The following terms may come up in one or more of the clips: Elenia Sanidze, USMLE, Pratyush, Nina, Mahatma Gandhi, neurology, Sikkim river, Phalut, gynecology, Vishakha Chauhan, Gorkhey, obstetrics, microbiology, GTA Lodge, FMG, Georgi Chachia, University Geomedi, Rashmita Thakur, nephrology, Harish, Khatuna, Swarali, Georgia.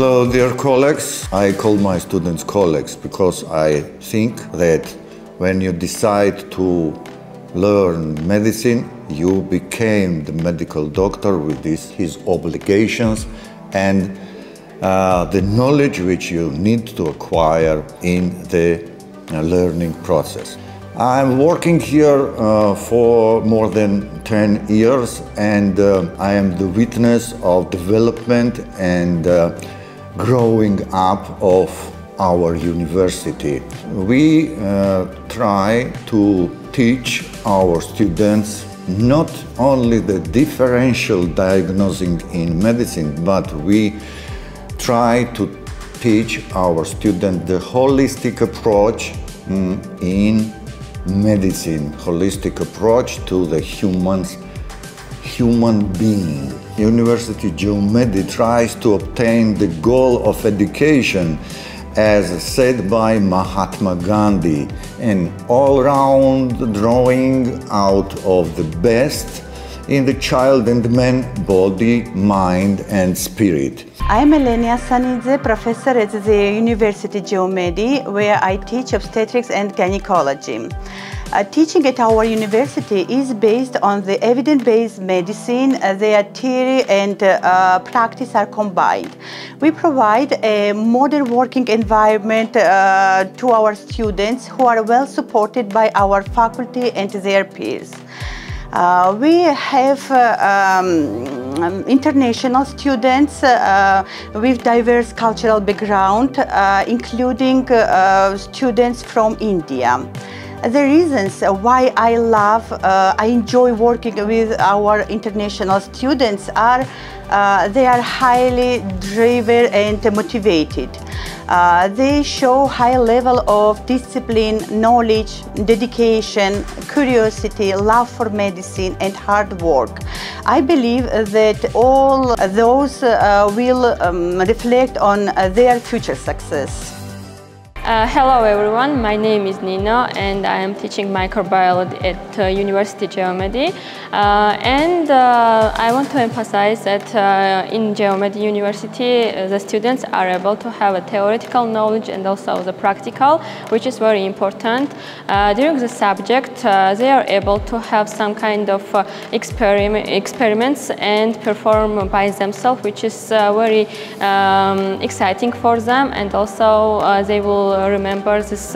Hello, dear colleagues. I call my students colleagues because I think that when you decide to learn medicine, you became the medical doctor with his obligations and the knowledge which you need to acquire in the learning process. I'm working here for more than 10 years and I am the witness of development and growing up of our university. We try to teach our students not only the differential diagnosing in medicine, but we try to teach our students the holistic approach in medicine, holistic approach to the human being. University Geomedi tries to obtain the goal of education as said by Mahatma Gandhi, an all-round drawing out of the best in the child and man, body, mind and spirit. I'm Elenia Sanidze, professor at the University Geomedi, where I teach obstetrics and gynecology. Teaching at our university is based on the evidence-based medicine. Their theory and practice are combined. We provide a modern working environment to our students who are well supported by our faculty and their peers. We have international students with diverse cultural background, including students from India. The reasons why I enjoy working with our international students are they are highly driven and motivated. They show high level of discipline, knowledge, dedication, curiosity, love for medicine and hard work. I believe that all those will reflect on their future success. Hello everyone, my name is Nina and I am teaching microbiology at University Geomedi. I want to emphasize that in Geomedi University the students are able to have a theoretical knowledge and also the practical, which is very important. During the subject they are able to have some kind of experiments and perform by themselves, which is very exciting for them, and also they will remember this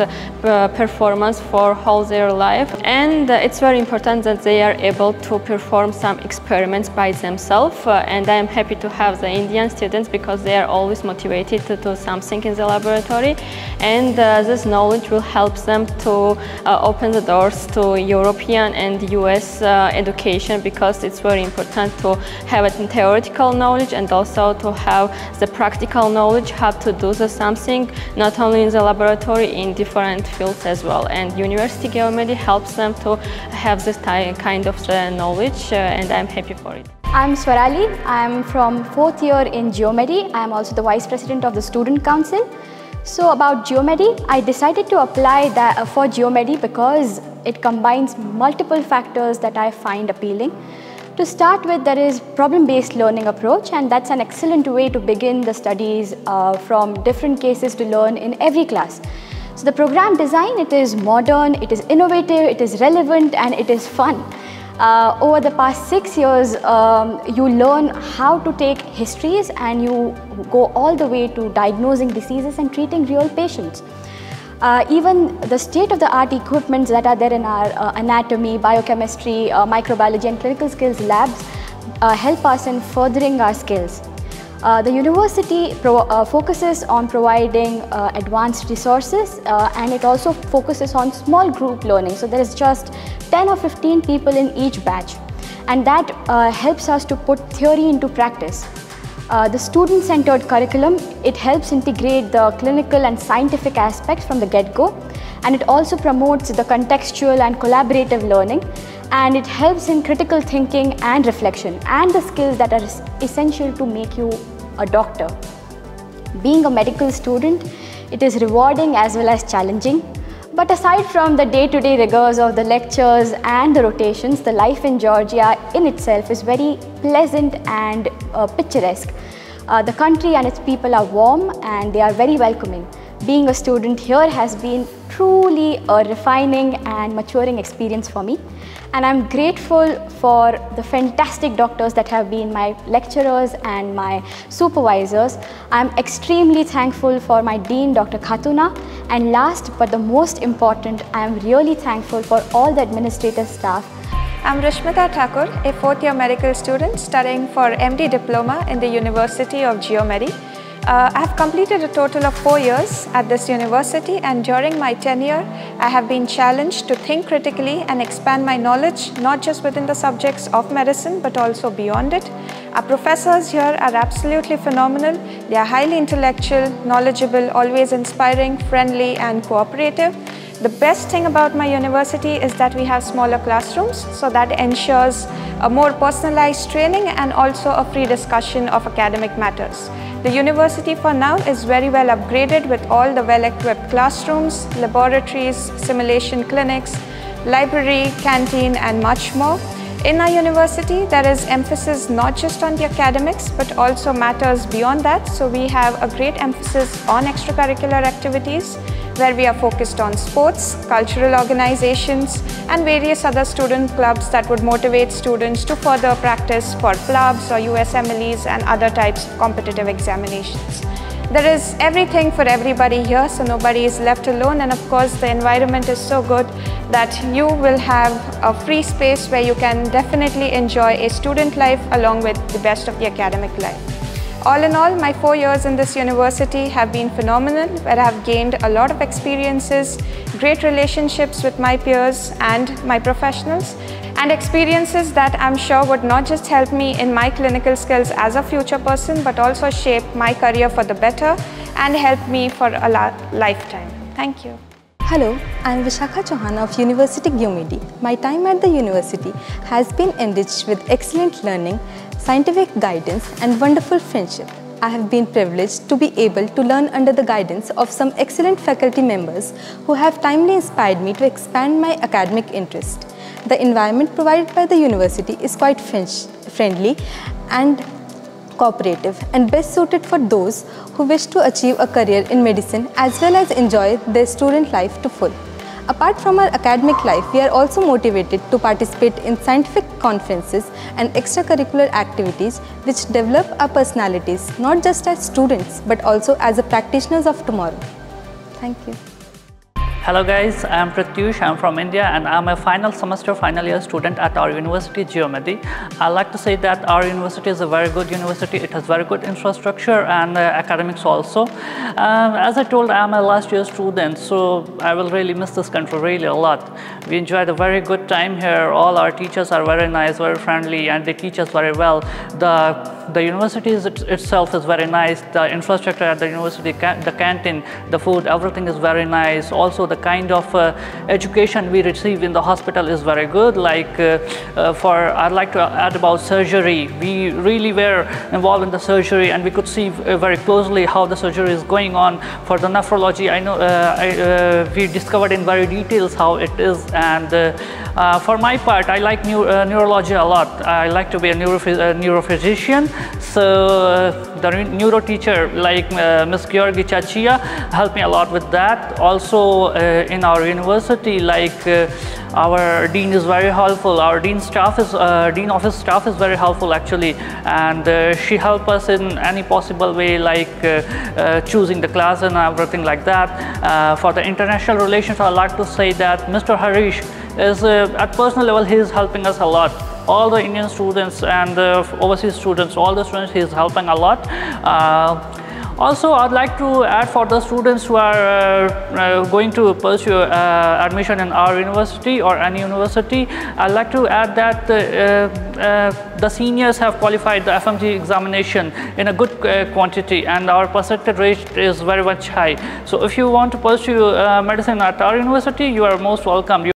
performance for whole their life. And it's very important that they are able to perform some experiments by themselves, and I am happy to have the Indian students because they are always motivated to do something in the laboratory, and this knowledge will help them to open the doors to European and US education, because it's very important to have a theoretical knowledge and also to have the practical knowledge how to do the something, not only in the laboratory, in different fields as well. And University Geomedi helps them to have this kind of knowledge, and I'm happy for it. I'm Swarali. I'm from 4th year in Geomedi. I'm also the Vice President of the Student Council. So about Geomedi, I decided to apply for Geomedi because it combines multiple factors that I find appealing. To start with, there is problem-based learning approach, and that's an excellent way to begin the studies from different cases to learn in every class. So the program design, it is modern, it is innovative, it is relevant and it is fun. Over the past 6 years, you learn how to take histories and you go all the way to diagnosing diseases and treating real patients. Even the state-of-the-art equipments that are there in our anatomy, biochemistry, microbiology and clinical skills labs help us in furthering our skills. The university focuses on providing advanced resources and it also focuses on small group learning. So there is just 10 or 15 people in each batch, and that helps us to put theory into practice. The student-centered curriculum, it helps integrate the clinical and scientific aspects from the get-go, and it also promotes the contextual and collaborative learning, and it helps in critical thinking and reflection and the skills that are essential to make you a doctor. Being a medical student, it is rewarding as well as challenging. But aside from the day-to-day rigors of the lectures and the rotations, the life in Georgia in itself is very pleasant and picturesque. The country and its people are warm and they are very welcoming. Being a student here has been truly a refining and maturing experience for me, and I'm grateful for the fantastic doctors that have been my lecturers and my supervisors. I'm extremely thankful for my Dean, Dr. Khatuna, and last but the most important, I'm really thankful for all the administrative staff. I'm Rashmita Thakur, a fourth-year medical student studying for MD Diploma in the University of Geomedi. I have completed a total of 4 years at this university, and during my tenure, I have been challenged to think critically and expand my knowledge, not just within the subjects of medicine, but also beyond it. Our professors here are absolutely phenomenal. They are highly intellectual, knowledgeable, always inspiring, friendly and cooperative. The best thing about my university is that we have smaller classrooms, so that ensures a more personalized training and also a free discussion of academic matters. The university for now is very well upgraded with all the well-equipped classrooms, laboratories, simulation clinics, library, canteen and much more. In our university, there is emphasis not just on the academics but also matters beyond that, so we have a great emphasis on extracurricular activities, where we are focused on sports, cultural organizations and various other student clubs that would motivate students to further practice for clubs or USMLEs and other types of competitive examinations. There is everything for everybody here, so nobody is left alone, and of course the environment is so good that you will have a free space where you can definitely enjoy a student life along with the best of the academic life. All in all, my 4 years in this university have been phenomenal, where I have gained a lot of experiences, great relationships with my peers and my professionals, and experiences that I'm sure would not just help me in my clinical skills as a future person, but also shape my career for the better and help me for a lifetime. Thank you. Hello, I'm Vishakha Chauhan of University Geomedi. My time at the university has been enriched with excellent learning, scientific guidance and wonderful friendship. I have been privileged to be able to learn under the guidance of some excellent faculty members who have timely inspired me to expand my academic interest. The environment provided by the university is quite friendly and cooperative and best suited for those who wish to achieve a career in medicine as well as enjoy their student life to full. Apart from our academic life, we are also motivated to participate in scientific conferences and extracurricular activities which develop our personalities not just as students but also as the practitioners of tomorrow. Thank you. Hello guys, I am Pratyush, I am from India and I am a final year student at our University Geomedi. I like to say that our university is a very good university, it has very good infrastructure and academics also. As I told, I am a last year student, so I will really miss this country really a lot. We enjoyed a very good time here, all our teachers are very nice, very friendly and they teach us very well. The university itself is very nice, the infrastructure at the university, the canteen, the food, everything is very nice. Also, the kind of education we receive in the hospital is very good. Like I'd like to add about surgery. We really were involved in the surgery and we could see very closely how the surgery is going on. For the nephrology, I know we discovered in very details how it is. And for my part, I like neurology a lot. I like to be a neurophysician. So the neuro teacher, like Ms. Georgi Chachia, helped me a lot with that. Also in our university, like our dean is very helpful. Our dean office staff is very helpful actually, and she helped us in any possible way, like choosing the class and everything like that. For the international relations, I like to say that Mr. Harish is at personal level, he is helping us a lot. All the Indian students and the overseas students, all the students, he is helping a lot. Also, I'd like to add for the students who are going to pursue admission in our university or any university, I'd like to add that the seniors have qualified the FMG examination in a good quantity and our percentage rate is very much high. So if you want to pursue medicine at our university, you are most welcome.